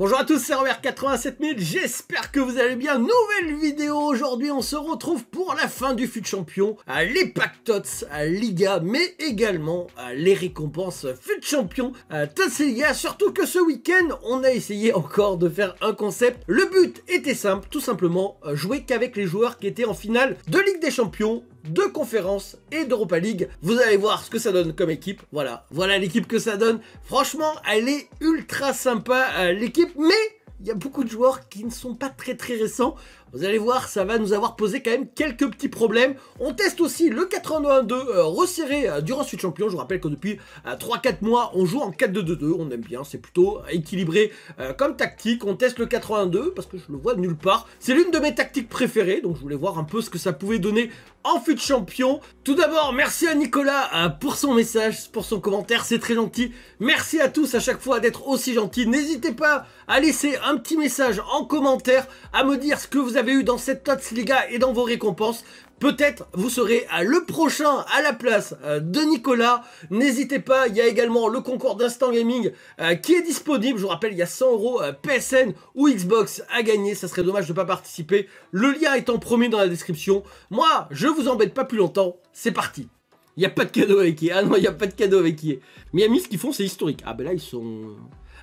Bonjour à tous, c'est Robert87000, j'espère que vous allez bien. Nouvelle vidéo aujourd'hui, on se retrouve pour la fin du FUT Champion, les packs TOTS, LIGA, mais également les récompenses FUT Champion, TOTS et LIGA. Surtout que ce week-end, on a essayé encore de faire un concept. Le but était simple, tout simplement, jouer qu'avec les joueurs qui étaient en finale de Ligue des Champions, de conférence et d'Europa League. Vous allez voir ce que ça donne comme équipe. Voilà l'équipe que ça donne. Franchement, elle est ultra sympa, l'équipe, mais il y a beaucoup de joueurs qui ne sont pas très récents. Vous allez voir, ça va nous avoir posé quand même quelques petits problèmes. On teste aussi le 4-1-2-1-2 resserré durant ce champion. Je vous rappelle que depuis 3-4 mois, on joue en 4-2-2-2. On aime bien, c'est plutôt équilibré comme tactique. On teste le 4-1-2 parce que je le vois nulle part. C'est l'une de mes tactiques préférées, donc je voulais voir un peu ce que ça pouvait donner en FUT Champion. Tout d'abord, merci à Nicolas pour son message, pour son commentaire, c'est très gentil. Merci à tous à chaque fois d'être aussi gentils. N'hésitez pas à laisser un petit message en commentaire, à me dire ce que vous avez eu dans cette TOTS LIGA et dans vos récompenses. Peut-être vous serez le prochain à la place de Nicolas. N'hésitez pas, il y a également le concours d'Instant Gaming qui est disponible. Je vous rappelle, il y a 100 € PSN ou Xbox à gagner. Ça serait dommage de ne pas participer. Le lien étant promis dans la description. Moi, je vous embête pas plus longtemps. C'est parti. Il n'y a pas de cadeau avec qui. Ah non, il n'y a pas de cadeau avec qui. Miami, ce qu'ils font, c'est historique. Ah ben là, ils sont...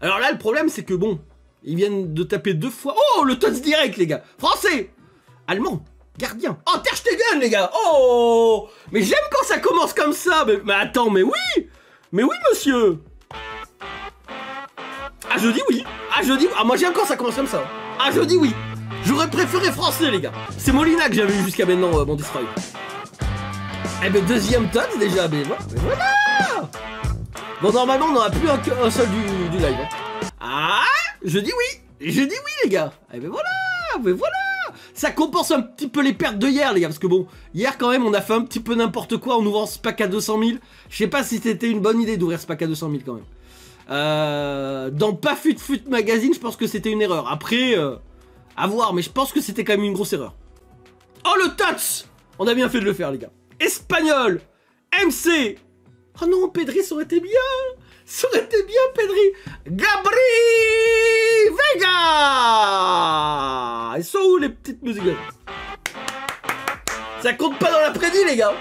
Alors là, le problème, c'est que bon... Ils viennent de taper 2 fois. Oh, le TOTS direct, les gars. Français, allemand, gardien. Oh, Terstegen, les gars. Oh, mais j'aime quand ça commence comme ça. Mais attends, mais oui, monsieur. Ah, je dis oui. Ah, je dis. Ah, moi j'aime quand ça commence comme ça. Ah, je dis oui. J'aurais préféré français, les gars. C'est Moulina que j'avais eu jusqu'à maintenant, mon destroy. Eh ben, deuxième TOTS déjà. Mais voilà. Bon, normalement, on n'aura plus un seul du live. Hein. Ah. Je dis oui les gars. Et mais voilà. Ça compense un petit peu les pertes de hier les gars, parce que bon, hier quand même on a fait un petit peu n'importe quoi en ouvrant ce pack à 200 000. Je sais pas si c'était une bonne idée d'ouvrir ce pack à 200 000 quand même. Dans pas FUT Magazine, je pense que c'était une erreur. Après, à voir, mais je pense que c'était quand même une grosse erreur. Oh le TOTS. On a bien fait de le faire les gars. Espagnol, MC. Oh non, Pedri, ça aurait été bien. Ça aurait été bien, Pedri. Gabri Veiga. Ils sont où les petites musiques? Ça compte pas dans la prédit, les gars.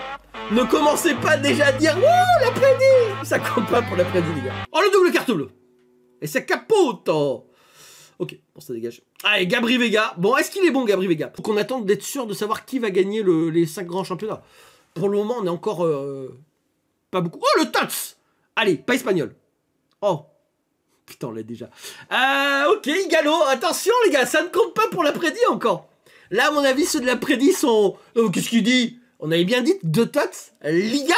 Ne commencez pas déjà à dire oh, la prédit. Ça compte pas pour la prédit, les gars. Oh, le double carte bleue. Et ça capote. Ok, bon, ça dégage. Allez, Gabri Veiga. Bon, est-ce qu'il est bon, Gabri Veiga? Faut qu'on attende d'être sûr de savoir qui va gagner les 5 grands championnats. Pour le moment, on est encore pas beaucoup. Oh, le TOTS. Allez, pas espagnol. Oh. Putain, on l'a déjà. Ok, Igalo. Attention, les gars, ça ne compte pas pour la prédit encore. Là, à mon avis, ceux de la prédit sont... Oh, qu'est-ce qu'il dit? On avait bien dit 2 TOTS. Liga.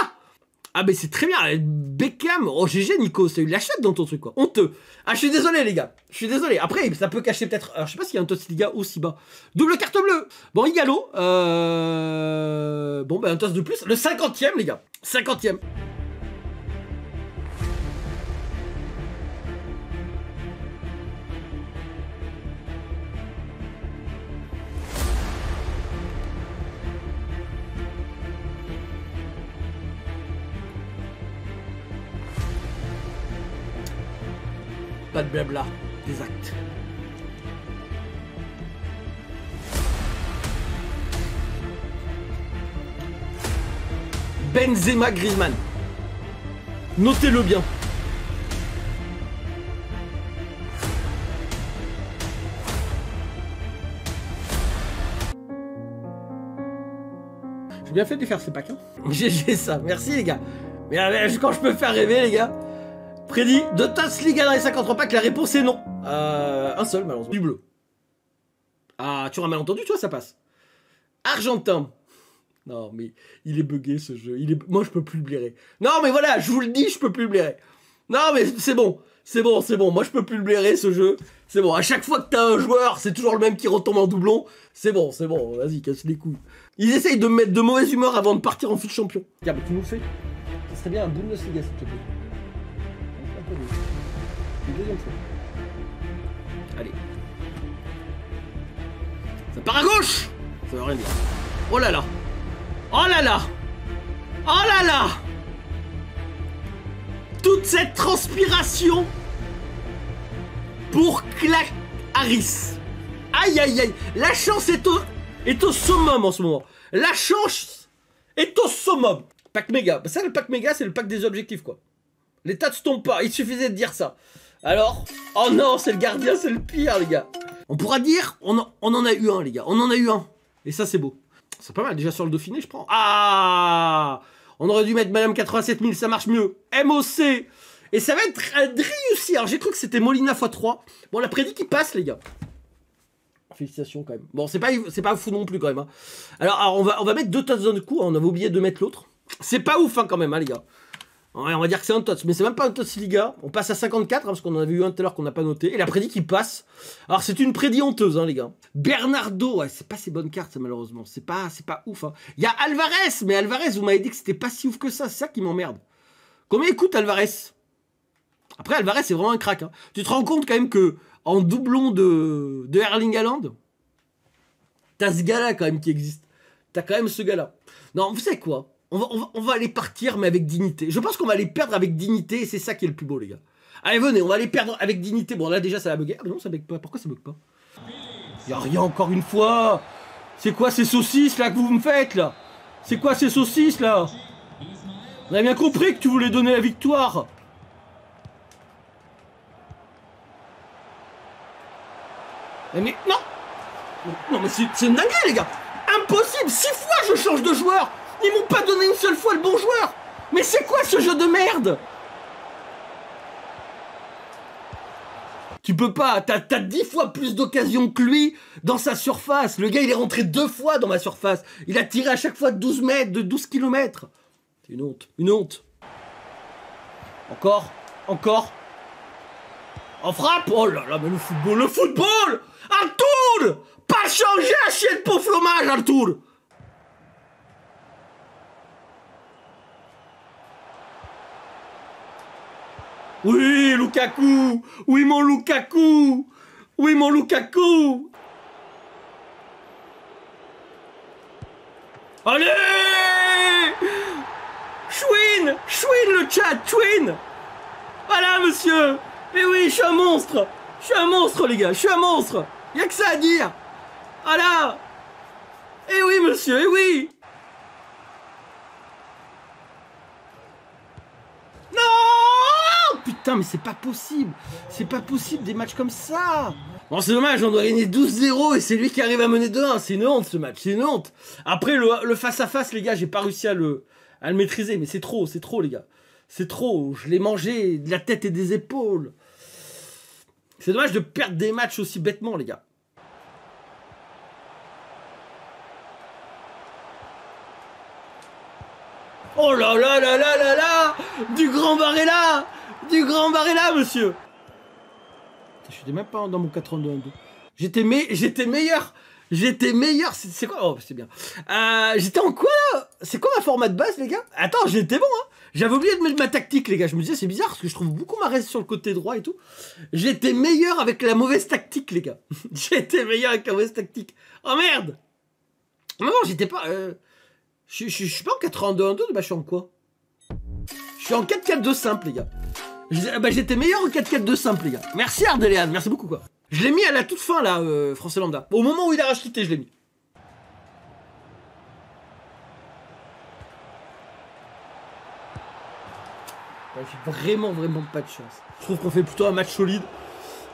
Ah, mais c'est très bien. Beckham. Oh, GG, Nico. T'as eu de la chatte dans ton truc, quoi. Honteux. Ah, je suis désolé, les gars. Je suis désolé. Après, ça peut cacher peut-être... Alors, je sais pas s'il y a un TOTS Liga aussi bas. Double carte bleue. Bon, Igalo. Bon, ben, un TOTS de plus. Le 50e, les gars. 50e. Pas de blabla, des actes. Benzema, Griezmann. Notez-le bien. J'ai bien fait de faire ces packs, hein. GG ça, merci les gars. Mais quand je peux faire rêver les gars. Prédit de TOTS LIGA dans les 53 packs, la réponse est non. Un seul, malheureusement. Du bleu. Ah, tu auras mal entendu, toi, ça passe. Argentin. Non, mais il est bugué ce jeu. Moi, je peux plus le blairer. Non, mais voilà, je vous le dis, je peux plus le blairer. Non, mais c'est bon. C'est bon. Moi, je peux plus le blairer ce jeu. C'est bon. À chaque fois que t'as un joueur, c'est toujours le même qui retombe en doublon. C'est bon. Vas-y, casse les couilles. Ils essayent de me mettre de mauvaise humeur avant de partir en FUT Champion. Tiens, mais tu nous fais. Ça serait bien un Bundesliga, s'il te plaît. Allez. Ça part à gauche. Ça veut rien dire. Oh là là. Toute cette transpiration pour Clark Harris. Aïe, aïe, aïe. La chance est au summum en ce moment. La chance est au summum. Pack méga. Ça, le pack méga, c'est le pack des objectifs, quoi. Les tas ne tombent pas. Il suffisait de dire ça. Alors, oh non, c'est le gardien, c'est le pire, les gars. On pourra dire, on en a eu un, les gars. On en a eu un. Et ça, c'est beau. C'est pas mal. Déjà, sur le Dauphiné, je prends. Ah, on aurait dû mettre Madame 87000, ça marche mieux. MOC. Et ça va être réussi. Alors, j'ai cru que c'était Molina x3. Bon, la prédit qui passe, les gars. Félicitations, quand même. Bon, c'est pas fou non plus, quand même. Hein. Alors on va mettre deux tots d'un coup. Hein. On avait oublié de mettre l'autre. C'est pas ouf, hein, quand même, hein, les gars. Ouais, on va dire que c'est un tots, mais c'est même pas un tots, Liga. On passe à 54, hein, parce qu'on en avait eu un tout à l'heure qu'on n'a pas noté. Et la prédit qui passe. Alors, c'est une prédit honteuse, hein, les gars. Bernardo, ouais, c'est pas ses bonnes cartes, malheureusement. C'est pas ouf. Hein. Il y a Alvarez, mais Alvarez, vous m'avez dit que c'était pas si ouf que ça. C'est ça qui m'emmerde. Combien écoute Alvarez? Après, Alvarez, c'est vraiment un crack. Hein. Tu te rends compte quand même que en doublon de Herlingaland, t'as ce gars-là quand même qui existe. T'as quand même ce gars-là. Non, vous savez quoi, on va aller partir, mais avec dignité. Je pense qu'on va aller perdre avec dignité, et c'est ça qui est le plus beau, les gars. Allez, venez, on va aller perdre avec dignité. Bon, là, déjà, ça va bugger. Ah, mais non, ça bug pas. Pourquoi ça bug pas? Y'a rien, encore une fois. C'est quoi ces saucisses, là, que vous me faites, là? C'est quoi ces saucisses, là? On a bien compris que tu voulais donner la victoire. Mais non! Non, mais c'est une dinguerie, les gars! Impossible! 6 fois je change de joueur! Ils m'ont pas donné une seule fois le bon joueur! Mais c'est quoi ce jeu de merde? Tu peux pas! T'as 10 fois plus d'occasions que lui dans sa surface! Le gars, il est rentré 2 fois dans ma surface! Il a tiré à chaque fois de 12 mètres, de 12 km! C'est une honte! Une honte! Encore! Encore! En frappe! Oh là là, mais le football! Le football! Arthur! Pas changé à chier de pauvre fromage, Arthur! Oui, Lukaku! Oui, mon Lukaku! Oui, mon Lukaku! Allez! Chouine! Chouine, le chat! Chouine! Voilà, monsieur! Mais oui, je suis un monstre! Je suis un monstre, les gars! Je suis un monstre! Y'a que ça à dire! Ah là! Eh oui, monsieur, eh oui! Non! Putain, mais c'est pas possible! C'est pas possible, des matchs comme ça! Bon, c'est dommage, on doit gagner 12-0 et c'est lui qui arrive à mener 2-1. C'est une honte, ce match, c'est une honte! Après, le face-à-face, les gars, j'ai pas réussi à le maîtriser, mais c'est trop, les gars. C'est trop, je l'ai mangé de la tête et des épaules. C'est dommage de perdre des matchs aussi bêtement, les gars. Oh là là là là là là! Du grand Barella! Du grand Barella, monsieur! Je suis même pas dans mon 82-12. J'étais meilleur, c'est quoi? Oh, c'est bien. J'étais en quoi, là? C'est quoi ma format de base, les gars? Attends, j'étais bon, hein. J'avais oublié de mettre ma tactique, les gars. Je me disais, c'est bizarre, parce que je trouve beaucoup Marez sur le côté droit et tout. J'étais meilleur avec la mauvaise tactique, les gars. J'étais meilleur avec la mauvaise tactique. Oh, merde! Non, j'étais pas... Je suis pas en 82-12, bah je suis en quoi? Je suis en 4-4-2 simple, les gars. Bah, j'étais meilleur en 4-4-2 simple, les gars. Merci, Ardéléane, merci beaucoup, quoi. Je l'ai mis à la toute fin, là, Français Lambda. Au moment où il a racheté, je l'ai mis. Ouais, j'ai vraiment pas de chance. Je trouve qu'on fait plutôt un match solide.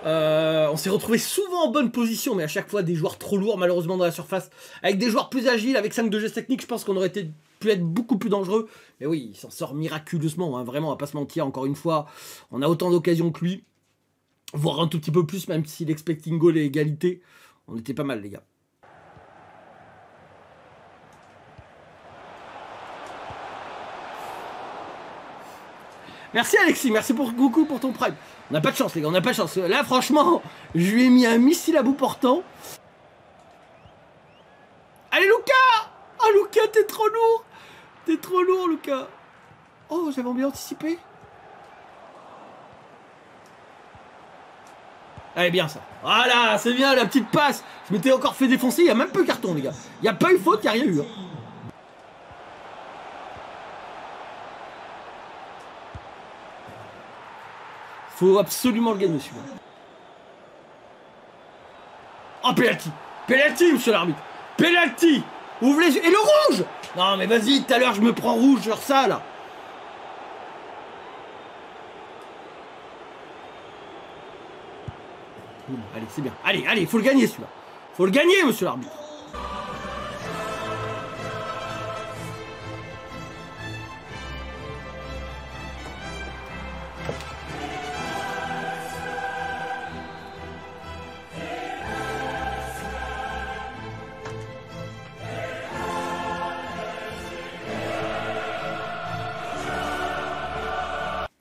On s'est retrouvé souvent en bonne position, mais à chaque fois, des joueurs trop lourds, malheureusement, dans la surface. Avec des joueurs plus agiles, avec 5 de gestes techniques, je pense qu'on aurait pu être beaucoup plus dangereux. Mais oui, il s'en sort miraculeusement, hein, vraiment, on va pas se mentir. Encore une fois, on a autant d'occasions que lui. Voire un tout petit peu plus, même si l'expecting goal et égalité, on était pas mal, les gars. Merci Alexis, merci pour Goku pour ton prime. On n'a pas de chance, les gars, on n'a pas de chance. Là, franchement, je lui ai mis un missile à bout portant. Allez, Lucas! Oh, Lucas, t'es trop lourd! T'es trop lourd, Lucas. Oh, j'avais bien anticipé. Allez, bien ça. Voilà, c'est bien la petite passe. Je m'étais encore fait défoncer. Il n'y a même pas eu carton, les gars. Il n'y a pas eu faute, il n'y a rien eu. Hein. Faut absolument le gagner, celui-là. Oh, penalty. Penalty, monsieur l'arbitre. Penalty. Ouvre les yeux. Et le rouge. Non, mais vas-y, tout à l'heure, je me prends rouge sur ça, là. Allez, c'est bien. Allez, allez, faut le gagner, celui-là. Faut le gagner, monsieur l'arbitre.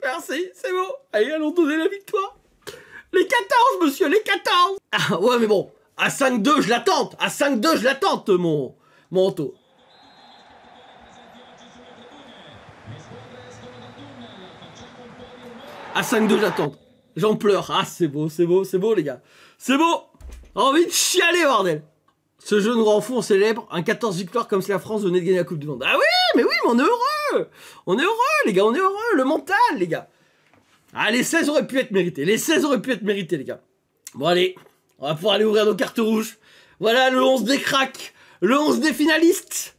Merci, c'est bon. Allez, allons donner la victoire. Les 14, monsieur, les 14. Ah, ouais, mais bon, à 5-2, je l'attends. À 5-2, je l'attends, mon Anto. À 5-2, j'attends. J'en pleure. Ah, c'est beau, c'est beau, c'est beau, les gars. C'est beau. Envie de chialer, bordel. Ce jeu nous rend fou, on célèbre un 14 victoires comme si la France venait de gagner la Coupe du Monde. Ah oui, mais on est heureux. On est heureux, les gars, on est heureux. Le mental, les gars. Ah, les 16 auraient pu être mérités. Les 16 auraient pu être mérités, les gars. Bon, allez. On va pouvoir aller ouvrir nos cartes rouges. Voilà, le 11 des cracks. Le 11 des finalistes.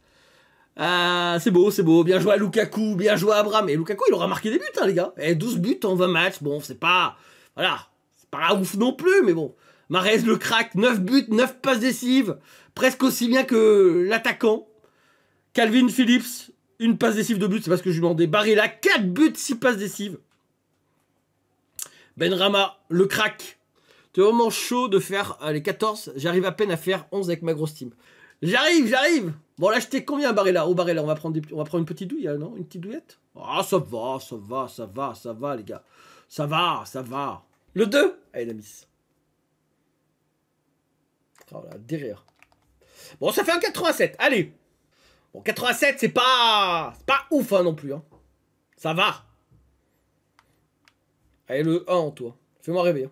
Ah, c'est beau, c'est beau. Bien joué à Lukaku. Bien joué à Abraham. Et Lukaku, il aura marqué des buts, hein, les gars. Et 12 buts en 20 matchs. Bon, c'est pas... Voilà. C'est pas ouf non plus, mais bon. Marez, le crack. 9 buts, 9 passes décisives. Presque aussi bien que l'attaquant. Calvin Phillips. Une passe décisive de but. C'est parce que je lui demandais. Barella, 4 buts, 6 passes décisives. Benrama, le crack. C'est vraiment chaud de faire les 14. J'arrive à peine à faire 11 avec ma grosse team. J'arrive, j'arrive. Bon, là, j'étais combien, Barella? Oh, Barella, on va prendre une petite douille, non? Une petite douillette? Ah, oh, ça va, ça va, ça va, ça va, les gars. Ça va, ça va. Le 2. Allez, la miss. Oh là, derrière. Bon, ça fait un 87. Allez. Bon, 87, c'est pas... C'est pas ouf, hein, non plus. Hein. Ça va. Allez, le 1 en toi. Fais-moi rêver. Hein.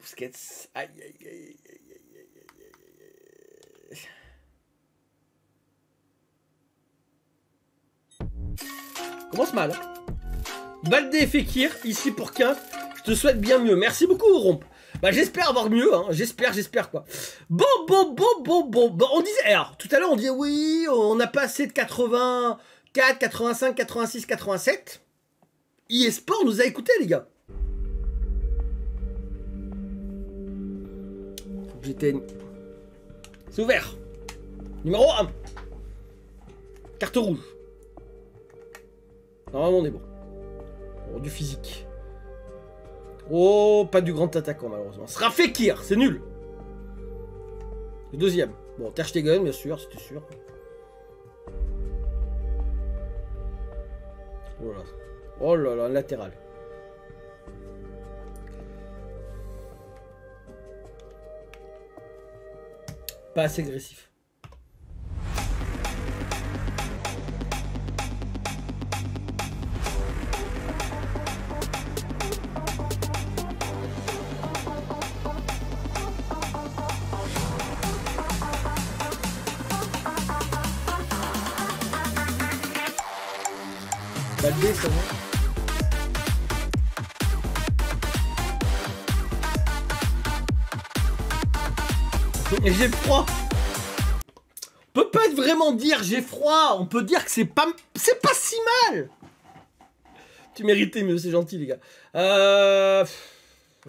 Bousquette. Aïe, aïe, aïe, aïe, aïe, aïe, aïe, aïe. Commence mal. Balde et Fekir, ici pour 15. Je te souhaite bien mieux. Merci beaucoup, Rompe. Bah, j'espère avoir mieux, hein. J'espère, quoi. Bon, bon, bon, bon, bon. Bon, on disait... Alors, tout à l'heure, on disait, oui, on n'a pas assez de 84, 85, 86, 87. eSport nous a écoutés, les gars. J'étais... C'est ouvert. Numéro 1. Carte rouge. Normalement, on est bon. Oh, du physique. Oh, pas du grand attaquant, malheureusement. Ce sera Fekir, c'est nul. Le deuxième. Bon, Terstegen, bien sûr, c'était sûr. Voilà. Oh là là, latéral. Pas assez agressif. Balde, ça va. Et j'ai froid. On peut pas vraiment dire j'ai froid. On peut dire que c'est pas si mal. Tu méritais mieux, c'est gentil, les gars. Je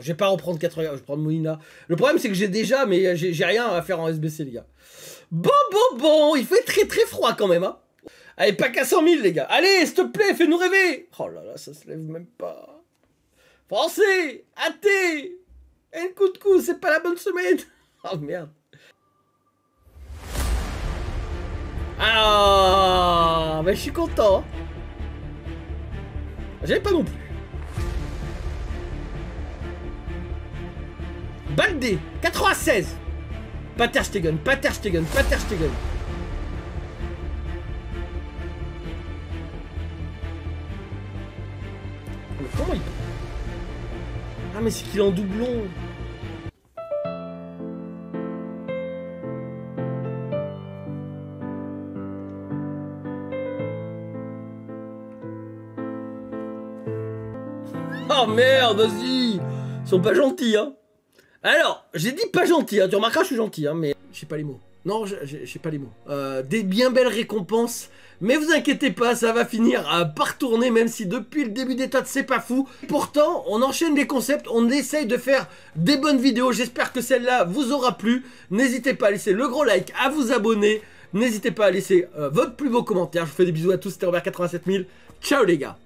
vais pas reprendre 80. Je vais prendre Moulina. Le problème c'est que j'ai déjà, mais j'ai rien à faire en SBC, les gars. Bon, bon, bon. Il fait très très froid quand même, hein. Allez, pas qu'à 100 000, les gars. Allez, s'il te plaît, fais-nous rêver. Oh là là, ça se lève même pas. Français, athée. Un coup de coup, c'est pas la bonne semaine. Oh merde. Ah, mais je suis content. J'avais pas non plus. Balde, 96. Pas Terstegen, pas Terstegen, pas Terstegen. Mais comment il... Ah, mais c'est qu'il est en doublon. Oh merde, vas-y. Ils sont pas gentils, hein. Alors, j'ai dit pas gentil, hein. Tu remarqueras, je suis gentil, hein, mais je sais pas les mots. Non, je sais pas les mots. Des bien belles récompenses, mais vous inquiétez pas, ça va finir par tourner, même si depuis le début des TOTS, c'est pas fou. Pourtant, on enchaîne les concepts, on essaye de faire des bonnes vidéos. J'espère que celle-là vous aura plu. N'hésitez pas à laisser le gros like, à vous abonner. N'hésitez pas à laisser votre plus beau commentaire. Je vous fais des bisous à tous, c'était Robert87000. Ciao les gars.